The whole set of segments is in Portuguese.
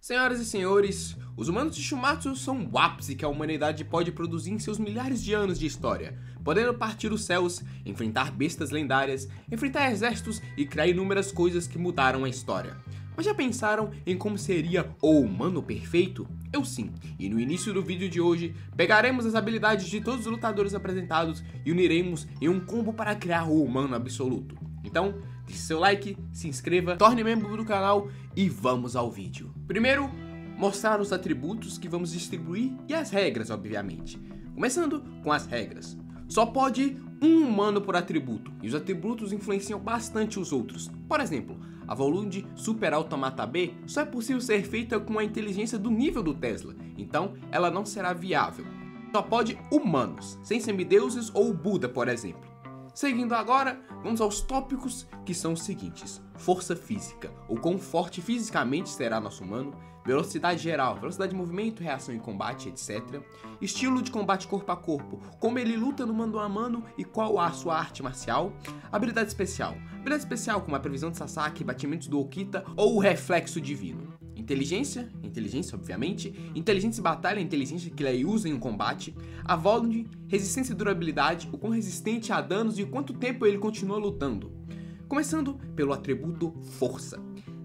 Senhoras e senhores, os humanos de Shuumatsu são o ápice que a humanidade pode produzir em seus milhares de anos de história, podendo partir os céus, enfrentar bestas lendárias, enfrentar exércitos e criar inúmeras coisas que mudaram a história. Mas já pensaram em como seria o humano perfeito? Eu sim, e no início do vídeo de hoje, pegaremos as habilidades de todos os lutadores apresentados e uniremos em um combo para criar o humano absoluto. Então, deixe seu like, se inscreva, torne membro do canal e vamos ao vídeo. Primeiro, mostrar os atributos que vamos distribuir e as regras, obviamente. Começando com as regras. Só pode um humano por atributo, e os atributos influenciam bastante os outros. Por exemplo, a Volund Super Automata B só é possível ser feita com a inteligência do nível do Tesla, então ela não será viável. Só pode humanos, sem semideuses ou Buda, por exemplo. Seguindo agora, vamos aos tópicos que são os seguintes: força física, ou quão forte fisicamente será nosso humano, velocidade geral, velocidade de movimento, reação em combate, etc. Estilo de combate corpo a corpo, como ele luta no mano a mano e qual a sua arte marcial. Habilidade especial, como a previsão de Sasaki, batimentos do Okita ou o reflexo divino. Inteligência, obviamente, inteligência de batalha, inteligência que ele usa em combate. A Volund, resistência e durabilidade, o quão resistente a danos e o quanto tempo ele continua lutando. Começando pelo atributo força.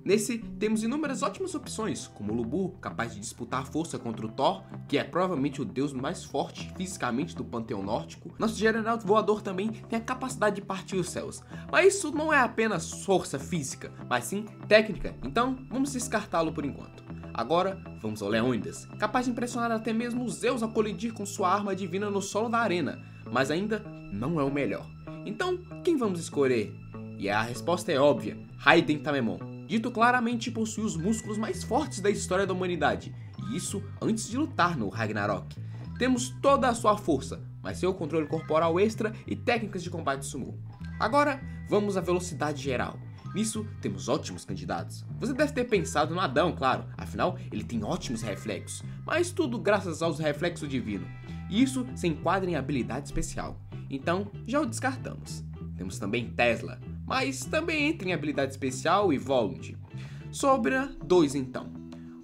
Nesse, temos inúmeras ótimas opções, como Lu Bu, capaz de disputar força contra o Thor, que é provavelmente o deus mais forte fisicamente do panteão nórdico. Nosso general voador também tem a capacidade de partir os céus, mas isso não é apenas força física, mas sim técnica, então vamos descartá-lo por enquanto. Agora, vamos ao Leônidas, capaz de impressionar até mesmo Zeus ao colidir com sua arma divina no solo da arena, mas ainda não é o melhor. Então, quem vamos escolher? E a resposta é óbvia, Raiden Tamemon. Dito claramente, possui os músculos mais fortes da história da humanidade, e isso antes de lutar no Ragnarok. Temos toda a sua força, mas seu controle corporal extra e técnicas de combate sumo. Agora, vamos à velocidade geral. Nisso, temos ótimos candidatos. Você deve ter pensado no Adão, claro, afinal, ele tem ótimos reflexos, mas tudo graças aos reflexos divinos, e isso se enquadra em habilidade especial, então já o descartamos. Temos também Tesla, mas também entra em habilidade especial e Volund. Sobra dois então.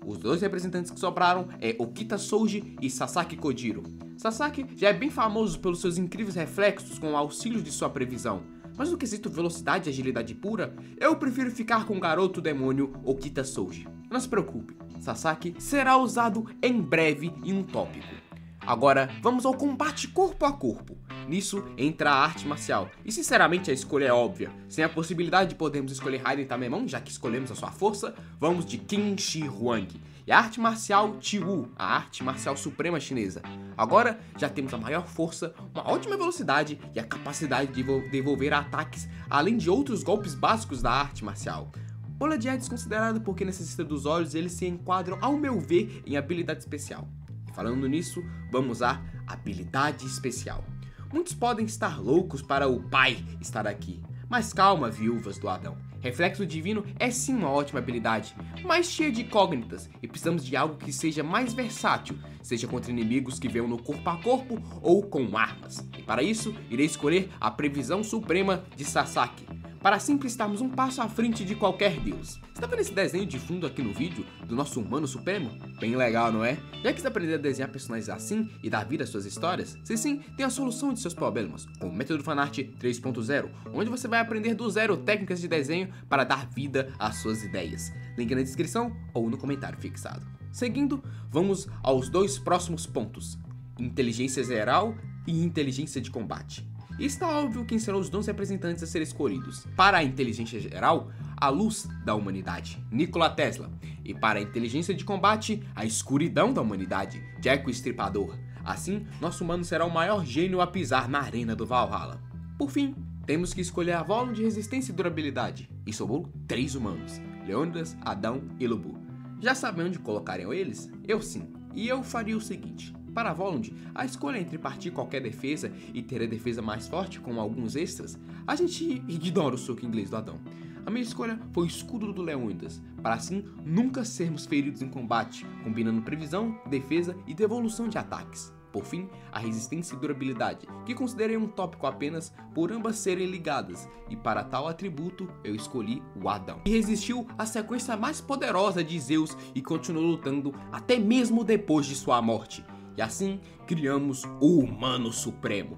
Os dois representantes que sobraram é Okita Soji e Sasaki Kojiro. Sasaki já é bem famoso pelos seus incríveis reflexos com o auxílio de sua previsão, mas no quesito velocidade e agilidade pura, eu prefiro ficar com o garoto demônio Okita Soji. Não se preocupe, Sasaki será usado em breve em um tópico. Agora vamos ao combate corpo a corpo. Nisso entra a arte marcial, e sinceramente a escolha é óbvia. Sem a possibilidade de podermos escolher Raiden Tamemon, já que escolhemos a sua força, vamos de Qin Shi Huang. E a arte marcial Qi Wu, a arte marcial suprema chinesa. Agora já temos a maior força, uma ótima velocidade e a capacidade de devolver ataques, além de outros golpes básicos da arte marcial. Bola de ar é desconsiderado porque necessita dos olhos e eles se enquadram, ao meu ver, em habilidade especial. E falando nisso, vamos à habilidade especial. Muitos podem estar loucos para o pai estar aqui, mas calma, viúvas do Adão. Reflexo divino é sim uma ótima habilidade, mas cheia de incógnitas e precisamos de algo que seja mais versátil, seja contra inimigos que venham no corpo a corpo ou com armas. E para isso, irei escolher a previsão suprema de Sasaki, para sempre estarmos um passo à frente de qualquer deus. Está vendo esse desenho de fundo aqui no vídeo do nosso humano supremo? Bem legal, não é? Já quis aprender a desenhar personagens assim e dar vida às suas histórias? Se sim, tem a solução de seus problemas, com o método Fanart 3.0, onde você vai aprender do zero técnicas de desenho para dar vida às suas ideias. Link na descrição ou no comentário fixado. Seguindo, vamos aos dois próximos pontos: inteligência geral e inteligência de combate. E está óbvio quem serão os 12 representantes a ser escolhidos. Para a inteligência geral, a luz da humanidade, Nikola Tesla. E para a inteligência de combate, a escuridão da humanidade, Jack o Estripador. Assim, nosso humano será o maior gênio a pisar na arena do Valhalla. Por fim, temos que escolher a Volund de resistência e durabilidade. E sobrou 3 humanos, Leônidas, Adão e Lu Bu. Já sabem onde colocariam eles? Eu sim, e eu faria o seguinte. Para a Volund, a escolha entre partir qualquer defesa e ter a defesa mais forte com alguns extras, a gente ignora o soco inglês do Adão. A minha escolha foi o escudo do Leônidas, para assim nunca sermos feridos em combate, combinando previsão, defesa e devolução de ataques. Por fim, a resistência e durabilidade, que considerei um tópico apenas por ambas serem ligadas, e para tal atributo eu escolhi o Adão, que resistiu à sequência mais poderosa de Zeus e continuou lutando até mesmo depois de sua morte, e assim criamos o Humano Supremo.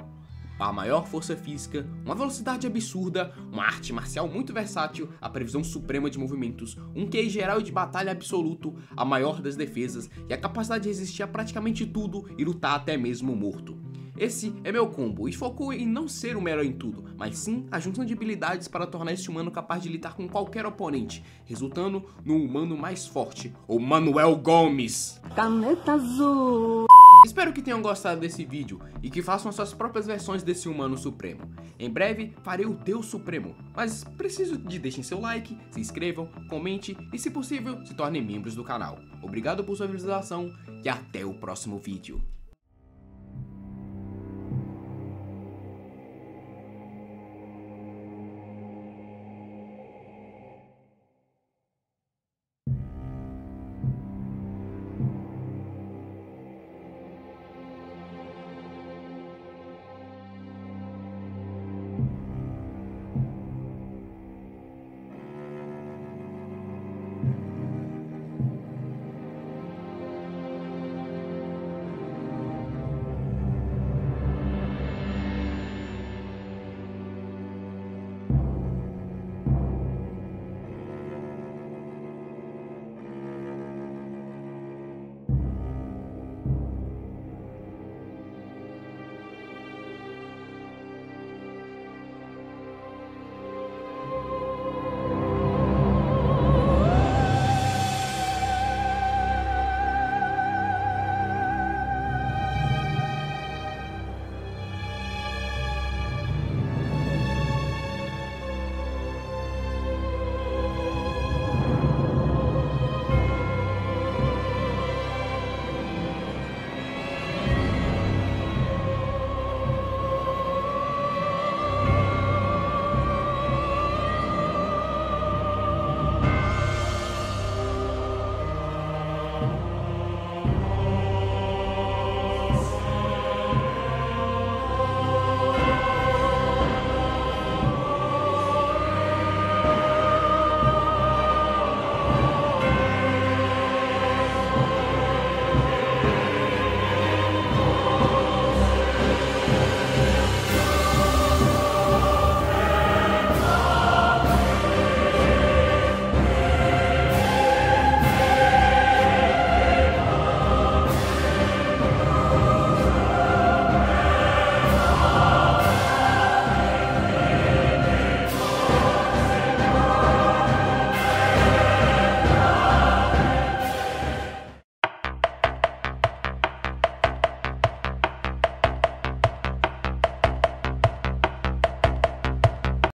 A maior força física, uma velocidade absurda, uma arte marcial muito versátil, a previsão suprema de movimentos, um QI geral e de batalha absoluto, a maior das defesas e a capacidade de resistir a praticamente tudo e lutar até mesmo morto. Esse é meu combo, e focou em não ser um melhor em tudo, mas sim a junção de habilidades para tornar este humano capaz de lidar com qualquer oponente, resultando no humano mais forte, o Manuel Gomes. Caneta Azul. Espero que tenham gostado desse vídeo e que façam as suas próprias versões desse Humano Supremo. Em breve farei o Deus Supremo, mas preciso de deixem seu like, se inscrevam, comente e, se possível, se tornem membros do canal. Obrigado por sua visualização e até o próximo vídeo.